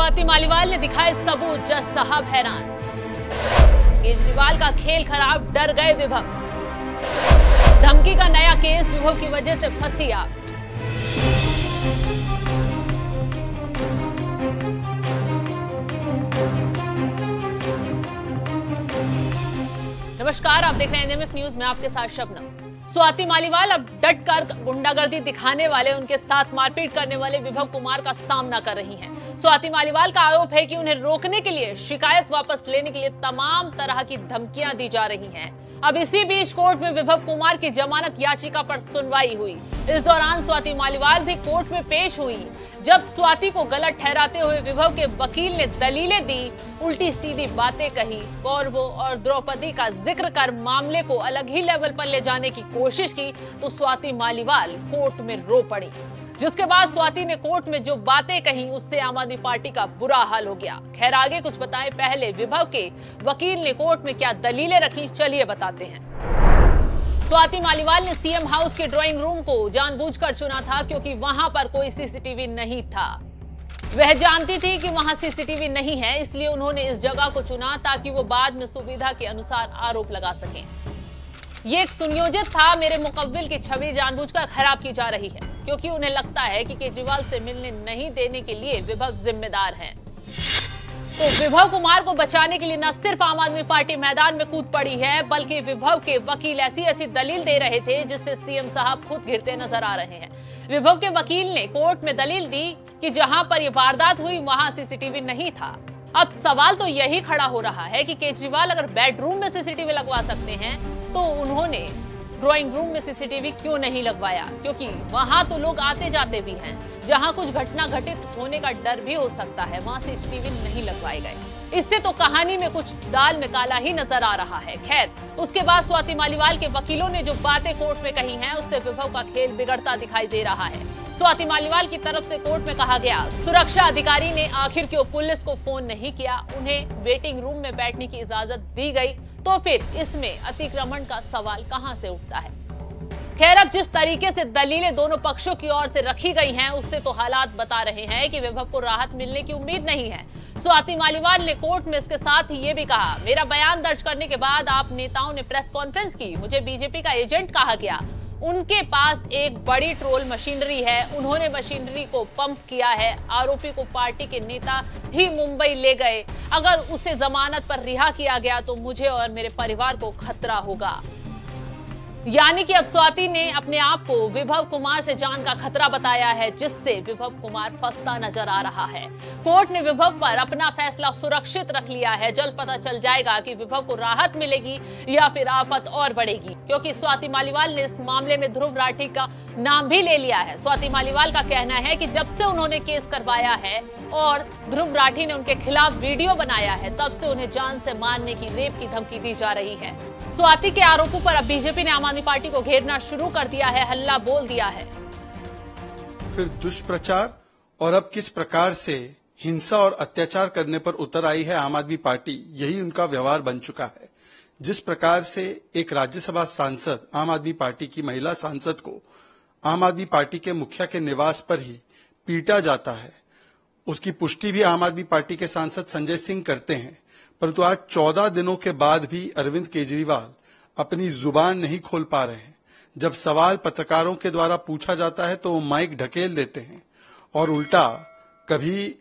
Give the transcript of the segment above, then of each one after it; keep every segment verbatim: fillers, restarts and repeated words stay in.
स्वाति मालीवाल ने दिखाए सबूत, जज साहब हैरान। केजरीवाल का खेल खराब, डर गए विभव। धमकी का नया केस, विभव की वजह से फंसी आप। नमस्कार, आप देख रहे हैं एनएमएफ न्यूज में, आपके साथ शबनम। स्वाति मालीवाल अब डट कर गुंडागर्दी दिखाने वाले, उनके साथ मारपीट करने वाले विभव कुमार का सामना कर रही हैं। स्वाति मालीवाल का आरोप है कि उन्हें रोकने के लिए, शिकायत वापस लेने के लिए तमाम तरह की धमकियां दी जा रही हैं। अब इसी बीच कोर्ट में विभव कुमार की जमानत याचिका पर सुनवाई हुई। इस दौरान स्वाति मालीवाल भी कोर्ट में पेश हुई। जब स्वाति को गलत ठहराते हुए विभव के वकील ने दलीलें दी, उल्टी सीधी बातें कही, कौरवों और द्रौपदी का जिक्र कर मामले को अलग ही लेवल पर ले जाने की कोशिश की, तो स्वाति मालीवाल कोर्ट में रो पड़ी। जिसके बाद स्वाति ने कोर्ट में जो बातें कही, उससे आम आदमी पार्टी का बुरा हाल हो गया। खैर, आगे कुछ बताएं पहले विभव के वकील ने कोर्ट में क्या दलीलें रखी, चलिए बताते हैं। स्वाति मालीवाल ने सीएम हाउस के ड्राइंग रूम को जानबूझकर चुना था क्योंकि वहां पर कोई सीसीटीवी नहीं था। वह जानती थी कि वहां सीसीटीवी नहीं है, इसलिए उन्होंने इस जगह को चुना ताकि वो बाद में सुविधा के अनुसार आरोप लगा सके। ये एक सुनियोजित था। मेरे मुकव्विल की छवि जानबूझकर खराब की जा रही है क्योंकि उन्हें लगता है कि केजरीवाल से मिलने नहीं देने के लिए विभव जिम्मेदार हैं। तो विभव कुमार को बचाने के लिए न सिर्फ आम आदमी पार्टी मैदान में कूद पड़ी है, बल्कि विभव के वकील ऐसी ऐसी दलील दे रहे थे जिससे सीएम साहब खुद घिरते नजर आ रहे हैं। विभव के वकील ने कोर्ट में दलील दी कि जहां पर यह वारदात हुई वहां सीसीटीवी नहीं था। अब सवाल तो यही खड़ा हो रहा है कि केजरीवाल अगर बेडरूम में सीसीटीवी लगवा सकते हैं, तो उन्होंने ड्राइंग रूम में सीसीटीवी क्यों नहीं लगवाया, क्योंकि वहां तो लोग आते जाते भी हैं, जहां कुछ घटना घटित होने का डर भी हो सकता है, वहां सीसीटीवी नहीं लगवाए गए। इससे तो कहानी में कुछ दाल में काला ही नजर आ रहा है। खैर, उसके बाद स्वाति मालीवाल के वकीलों ने जो बातें कोर्ट में कही हैं, उससे विभव का खेल बिगड़ता दिखाई दे रहा है। स्वाति मालीवाल की तरफ से कोर्ट में कहा गया, सुरक्षा अधिकारी ने आखिर क्यों पुलिस को फोन नहीं किया, उन्हें वेटिंग रूम में बैठने की इजाजत दी गई, तो फिर इसमें अतिक्रमण का सवाल कहां से उठता है। खैर, अब जिस तरीके से दलीलें दोनों पक्षों की ओर से रखी गई हैं, उससे तो हालात बता रहे हैं कि विभव को राहत मिलने की उम्मीद नहीं है। स्वाति मालीवाल ने कोर्ट में इसके साथ ही ये भी कहा, मेरा बयान दर्ज करने के बाद आप नेताओं ने प्रेस कॉन्फ्रेंस की, मुझे बीजेपी का एजेंट कहा गया। उनके पास एक बड़ी ट्रोल मशीनरी है, उन्होंने मशीनरी को पंप किया है। आरोपी को पार्टी के नेता ही मुंबई ले गए, अगर उसे जमानत पर रिहा किया गया तो मुझे और मेरे परिवार को खतरा होगा। यानी कि अब स्वाति ने अपने आप को विभव कुमार से जान का खतरा बताया है, जिससे विभव कुमार फंसता नजर आ रहा है। कोर्ट ने विभव पर अपना फैसला सुरक्षित रख लिया है। जल्द पता चल जाएगा कि विभव को राहत मिलेगी या फिर आफत और बढ़ेगी, क्योंकि स्वाति मालीवाल ने इस मामले में ध्रुव राठी का नाम भी ले लिया है। स्वाति मालीवाल का कहना है कि जब से उन्होंने केस करवाया है और ध्रुव राठी ने उनके खिलाफ वीडियो बनाया है, तब से उन्हें जान से मारने की, रेप की धमकी दी जा रही है। स्वाति के आरोपों पर अब बीजेपी ने आम आदमी पार्टी को घेरना शुरू कर दिया है, हल्ला बोल दिया है। फिर दुष्प्रचार और अब किस प्रकार से हिंसा और अत्याचार करने पर उतर आई है आम आदमी पार्टी, यही उनका व्यवहार बन चुका है। जिस प्रकार से एक राज्यसभा सांसद, आम आदमी पार्टी की महिला सांसद को आम आदमी पार्टी के मुखिया के निवास पर ही पीटा जाता है, उसकी पुष्टि भी आम आदमी पार्टी के सांसद संजय सिंह करते हैं। परंतु आज चौदह दिनों के बाद भी अरविंद केजरीवाल अपनी जुबान नहीं खोल पा रहे हैं। जब सवाल पत्रकारों के द्वारा पूछा जाता है तो वो माइक ढकेल देते हैं और उल्टा कभी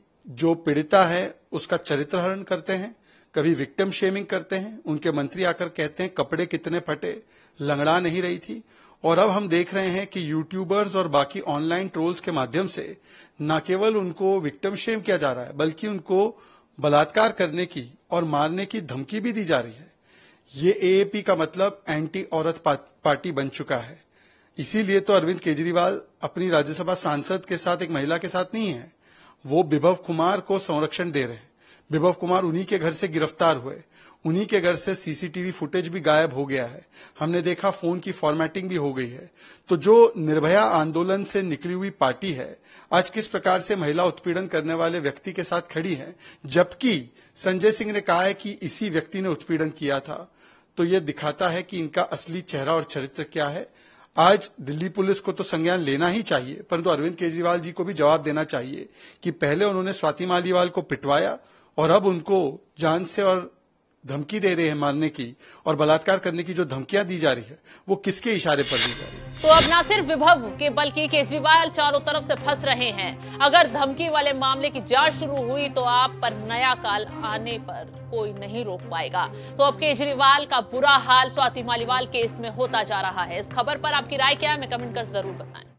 जो पीड़िता है उसका चरित्रहरण करते हैं, कभी विक्टिम शेमिंग करते हैं। उनके मंत्री आकर कहते हैं कपड़े कितने फटे, लंगड़ा नहीं रही थी। और अब हम देख रहे हैं कि यूट्यूबर्स और बाकी ऑनलाइन ट्रोल्स के माध्यम से न केवल उनको विक्टिम शेम किया जा रहा है, बल्कि उनको बलात्कार करने की और मारने की धमकी भी दी जा रही है। ये एएपी का मतलब एंटी औरत पार्टी बन चुका है। इसीलिए तो अरविंद केजरीवाल अपनी राज्यसभा सांसद के साथ, एक महिला के साथ नहीं है, वो विभव कुमार को संरक्षण दे रहे हैं। विभव कुमार उन्हीं के घर से गिरफ्तार हुए, उन्हीं के घर से सीसीटीवी फुटेज भी गायब हो गया है। हमने देखा फोन की फॉर्मेटिंग भी हो गई है। तो जो निर्भया आंदोलन से निकली हुई पार्टी है, आज किस प्रकार से महिला उत्पीड़न करने वाले व्यक्ति के साथ खड़ी है, जबकि संजय सिंह ने कहा है कि इसी व्यक्ति ने उत्पीड़न किया था। तो ये दिखाता है कि इनका असली चेहरा और चरित्र क्या है। आज दिल्ली पुलिस को तो संज्ञान लेना ही चाहिए, परंतु अरविंद केजरीवाल जी को भी जवाब देना चाहिए कि पहले उन्होंने स्वाति मालीवाल को पिटवाया और अब उनको जान से और धमकी दे रहे हैं मारने की और बलात्कार करने की जो धमकियां दी जा रही है वो किसके इशारे पर दी जा रही है। तो अब ना सिर्फ विभव के बल्कि केजरीवाल चारों तरफ से फंस रहे हैं। अगर धमकी वाले मामले की जांच शुरू हुई तो आप पर नया काल आने पर कोई नहीं रोक पाएगा। तो अब केजरीवाल का बुरा हाल स्वाति मालीवाल केस में होता जा रहा है। इस खबर पर आपकी राय क्या है, हमें कमेंट कर जरूर बताएं।